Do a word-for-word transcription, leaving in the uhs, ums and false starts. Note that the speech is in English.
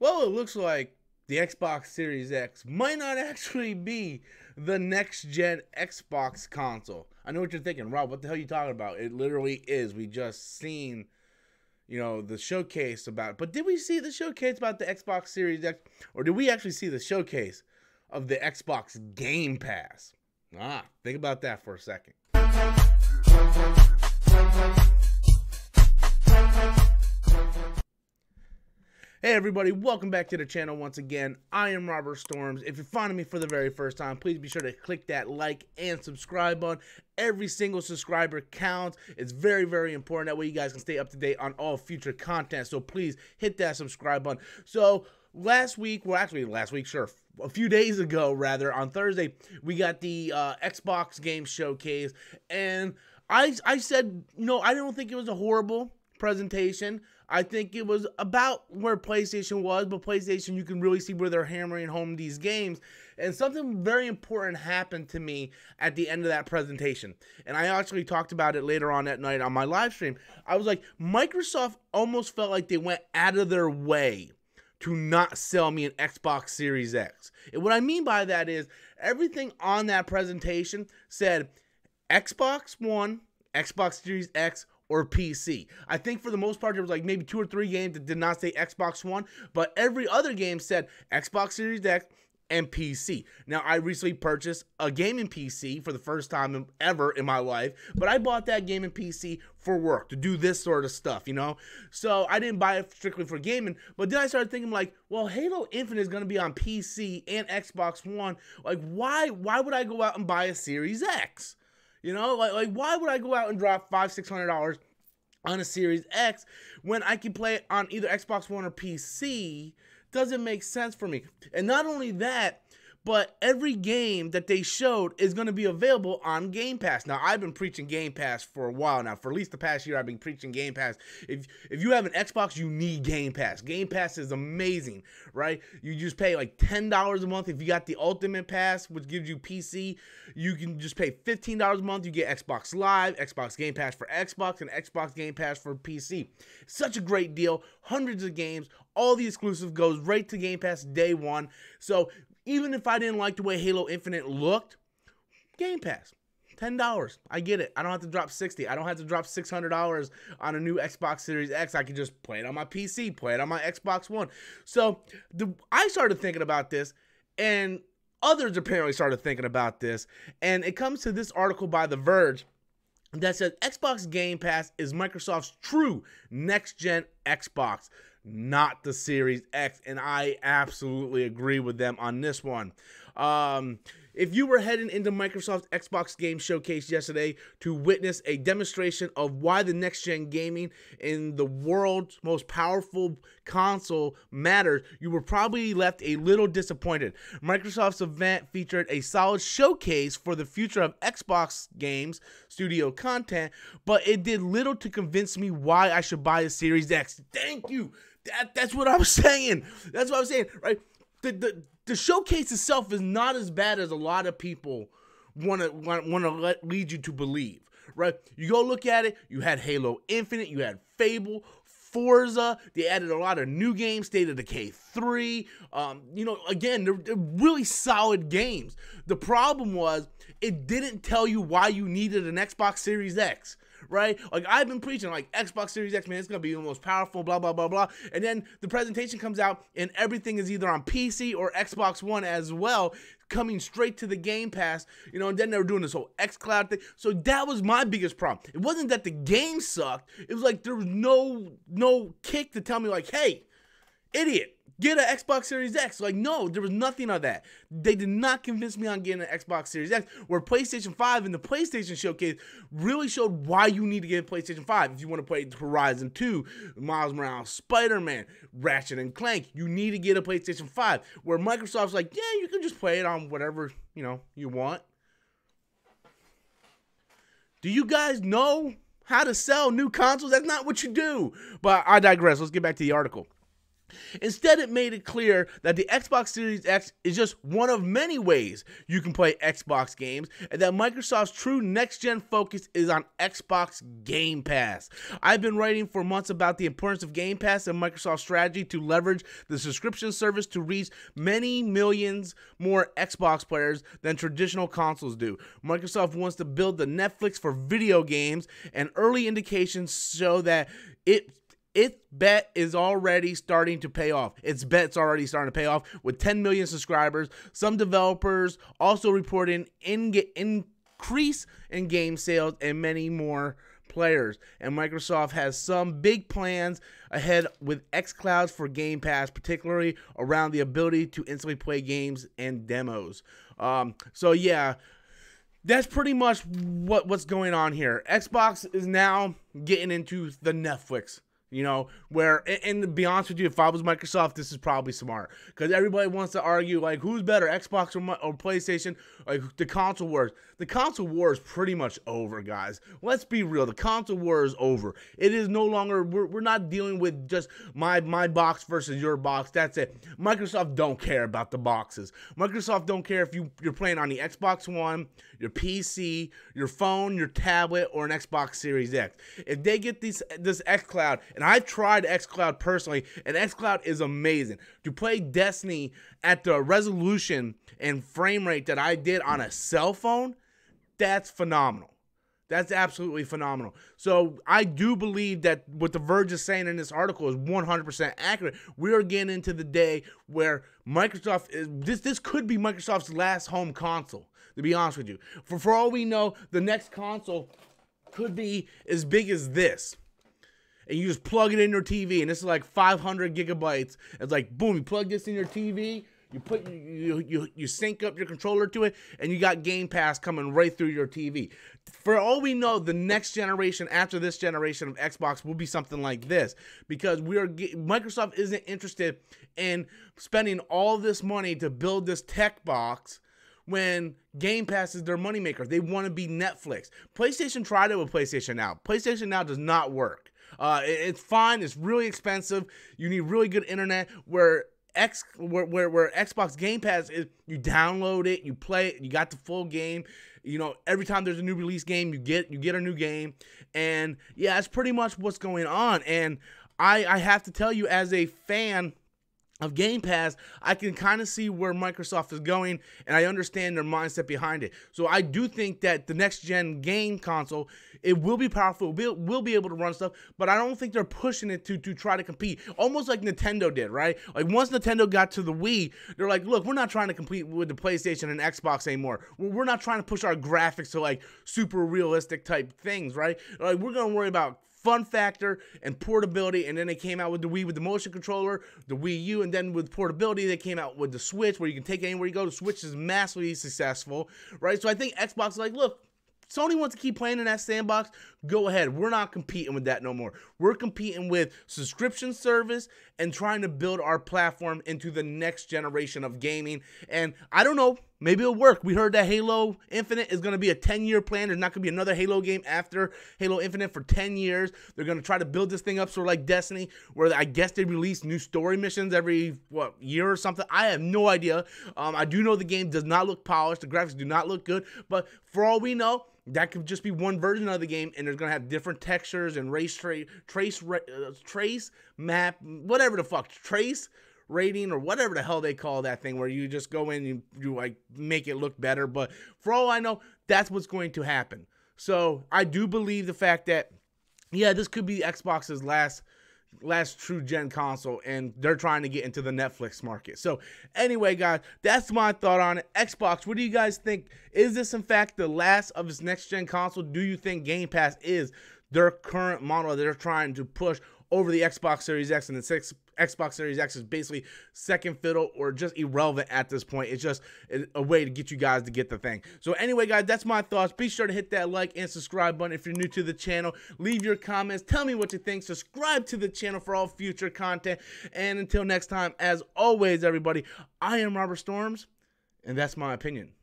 well, it looks like the Xbox Series X might not actually be the next-gen Xbox console. I know what you're thinking, Rob, what the hell are you talking about? It literally is. We just seen, you know, the showcase about it. But did we see the showcase about the Xbox Series X? Or did we actually see the showcase of the Xbox Game Pass? Ah, think about that for a second. Hey everybody, welcome back to the channel once again. I am Robert Storms. If you're finding me for the very first time, please be sure to click that like and subscribe button. Every single subscriber counts. It's very, very important. That way you guys can stay up to date on all future content. So please hit that subscribe button. So last week, well actually last week, sure, a few days ago rather, on Thursday, we got the uh, Xbox Games Showcase. And I, I said, you know, I don't think it was a horrible presentation. I think it was about where PlayStation was, but PlayStation, you can really see where they're hammering home these games. And something very important happened to me at the end of that presentation. And I actually talked about it later on that night on my live stream. I was like, Microsoft almost felt like they went out of their way to not sell me an Xbox Series X. And what I mean by that is everything on that presentation said Xbox One, Xbox Series X, or P C. I think for the most part, there was like maybe two or three games that did not say Xbox One, but every other game said Xbox Series X and P C. Now, I recently purchased a gaming P C for the first time ever in my life, but I bought that gaming P C for work, to do this sort of stuff, you know? So I didn't buy it strictly for gaming, but then I started thinking like, well, Halo Infinite is gonna be on P C and Xbox One. Like, why, why would I go out and buy a Series X? You know, like, like why would I go out and drop five, six hundred dollars on a Series X when I can play it on either Xbox One or P C? Doesn't make sense for me. And not only that, but every game that they showed is going to be available on Game Pass. Now, I've been preaching Game Pass for a while now. For at least the past year, I've been preaching Game Pass. If if you have an Xbox, you need Game Pass. Game Pass is amazing, right? You just pay like ten dollars a month. If you got the Ultimate Pass, which gives you P C, you can just pay fifteen dollars a month. You get Xbox Live, Xbox Game Pass for Xbox, and Xbox Game Pass for P C. Such a great deal. Hundreds of games. All the exclusive goes right to Game Pass day one. So even if I didn't like the way Halo Infinite looked, Game Pass, ten dollars. I get it. I don't have to drop sixty dollars. I don't have to drop six hundred dollars on a new Xbox Series X. I can just play it on my P C, play it on my Xbox One. So the, I started thinking about this, and others apparently started thinking about this, and it comes to this article by The Verge that says Xbox Game Pass is Microsoft's true next-gen Xbox, not the Series X, and I absolutely agree with them on this one. Um, if you were heading into Microsoft's Xbox Game Showcase yesterday to witness a demonstration of why the next-gen gaming in the world's most powerful console matters, you were probably left a little disappointed. Microsoft's event featured a solid showcase for the future of Xbox games studio content, but it did little to convince me why I should buy a Series X. Thank you. That, that's what I'm saying. That's what I'm saying, right? The, the, the showcase itself is not as bad as a lot of people want to want to lead you to believe, right? You go look at it, you had Halo Infinite, you had Fable, Forza, they added a lot of new games, State of Decay three, um, you know, again, they're, they're really solid games. The problem was, it didn't tell you why you needed an Xbox Series X, right? Like, I've been preaching, like, Xbox Series X, man, it's gonna be the most powerful, blah, blah, blah, blah, and then the presentation comes out, and everything is either on P C or Xbox One as well, coming straight to the Game Pass, you know, and then they were doing this whole X Cloud thing. So that was my biggest problem. It wasn't that the game sucked. It was like there was no no kick to tell me like, hey, idiot, get an Xbox Series X. Like, no, there was nothing of that. They did not convince me on getting an Xbox Series X, where PlayStation five and the PlayStation Showcase really showed why you need to get a PlayStation five. If you want to play Horizon two, Miles Morales, Spider-Man, Ratchet and Clank, you need to get a PlayStation five, where Microsoft's like, yeah, you can just play it on whatever, you know, you want. Do you guys know how to sell new consoles? That's not what you do. But I digress. Let's get back to the article. Instead, it made it clear that the Xbox Series X is just one of many ways you can play Xbox games, and that Microsoft's true next-gen focus is on Xbox Game Pass. I've been writing for months about the importance of Game Pass and Microsoft's strategy to leverage the subscription service to reach many millions more Xbox players than traditional consoles do. Microsoft wants to build the Netflix for video games, and early indications show that it... Its bet is already starting to pay off. Its bet's already starting to pay off with ten million subscribers. Some developers also reporting in increase in game sales and many more players. And Microsoft has some big plans ahead with X Cloud for Game Pass, particularly around the ability to instantly play games and demos. Um, so yeah, that's pretty much what what's going on here. Xbox is now getting into the Netflix. You know, where, and to be honest with you, if I was Microsoft, this is probably smart. Because everybody wants to argue, like, who's better, Xbox or, or PlayStation? Like, the console wars. The console war is pretty much over, guys. Let's be real. The console war is over. It is no longer, we're, we're not dealing with just my, my box versus your box. That's it. Microsoft don't care about the boxes. Microsoft don't care if you, you're playing on the Xbox One, your P C, your phone, your tablet, or an Xbox Series X. If they get these, this X Cloud... And I've tried X Cloud personally, and X Cloud is amazing. To play Destiny at the resolution and frame rate that I did on a cell phone, that's phenomenal. That's absolutely phenomenal. So I do believe that what The Verge is saying in this article is one hundred percent accurate. We are getting into the day where Microsoft is, this, this could be Microsoft's last home console, to be honest with you. For, for all we know, the next console could be as big as this. And you just plug it in your T V, and this is like five hundred gigabytes. It's like, boom, you plug this in your T V, you put you you you sync up your controller to it, and you got Game Pass coming right through your T V. For all we know, the next generation after this generation of Xbox will be something like this, because we are Microsoft isn't interested in spending all this money to build this tech box when Game Pass is their moneymaker. They want to be Netflix. PlayStation tried it with PlayStation Now. PlayStation Now does not work. Uh, it, it's fine. It's really expensive. You need really good internet. Where X, where where, where Xbox Game Pass is, you download it, you play it, you got the full game. You know, every time there's a new release game, you get you get a new game, and yeah, that's pretty much what's going on. And I I have to tell you, as a fan of Game Pass, I can kind of see where Microsoft is going, and I understand their mindset behind it. So I do think that the next-gen game console, it will be powerful, will will be able to run stuff, but I don't think they're pushing it to to try to compete, almost like Nintendo did, right? Like once Nintendo got to the Wii, they're like, look, we're not trying to compete with the PlayStation and Xbox anymore. We're not trying to push our graphics to like super realistic type things, right? Like we're gonna worry about fun factor and portability, and then they came out with the Wii with the motion controller, the Wii U, and then with portability they came out with the Switch, where you can take it anywhere you go. The Switch is massively successful, right? So I think Xbox is like, look, Sony wants to keep playing in that sandbox, go ahead. We're not competing with that no more. We're competing with subscription service and trying to build our platform into the next generation of gaming. And I don't know, maybe it'll work. We heard that Halo Infinite is going to be a ten-year plan. There's not going to be another Halo game after Halo Infinite for ten years. They're going to try to build this thing up sort of like Destiny, where I guess they release new story missions every, what, year or something. I have no idea. Um, I do know the game does not look polished. The graphics do not look good. But for all we know, that could just be one version of the game, and they're going to have different textures and race tra trace, ra uh, trace map, whatever the fuck, trace rating or whatever the hell they call that thing, where you just go in and you, you like make it look better. But for all I know, that's what's going to happen. So I do believe the fact that, yeah, this could be Xbox's last last true gen console, and they're trying to get into the Netflix market. So anyway, guys, that's my thought on it. Xbox, what do you guys think? Is this in fact the last of its next gen console? Do you think Game Pass is their current model that they're trying to push over the Xbox Series X? And the six Xbox Series X is basically second fiddle or just irrelevant at this point. It's just a way to get you guys to get the thing. So anyway, guys, that's my thoughts. Be sure to hit that like and subscribe button if you're new to the channel. Leave your comments. Tell me what you think. Subscribe to the channel for all future content. And until next time, as always, everybody, I am Robert Storms, and that's my opinion.